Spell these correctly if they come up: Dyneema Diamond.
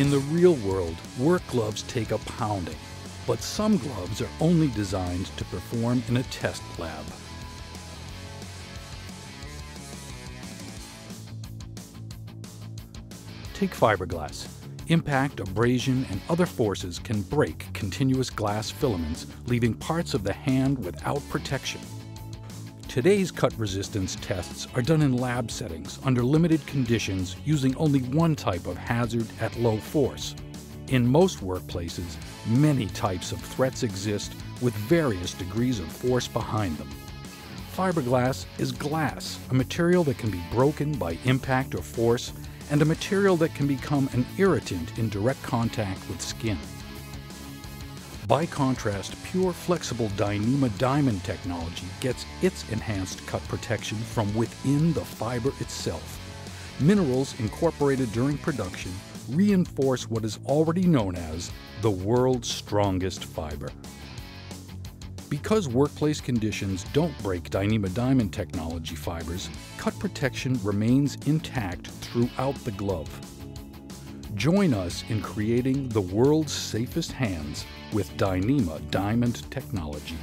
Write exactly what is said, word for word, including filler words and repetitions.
In the real world, work gloves take a pounding, but some gloves are only designed to perform in a test lab. Take fiberglass. Impact, abrasion, and other forces can break continuous glass filaments, leaving parts of the hand without protection. Today's cut resistance tests are done in lab settings under limited conditions using only one type of hazard at low force. In most workplaces, many types of threats exist with various degrees of force behind them. Fiberglass is glass, a material that can be broken by impact or force, and a material that can become an irritant in direct contact with skin. By contrast, pure flexible Dyneema Diamond technology gets its enhanced cut protection from within the fiber itself. Minerals incorporated during production reinforce what is already known as the world's strongest fiber. Because workplace conditions don't break Dyneema Diamond technology fibers, cut protection remains intact throughout the glove. Join us in creating the world's safest hands with Dyneema Diamond technology.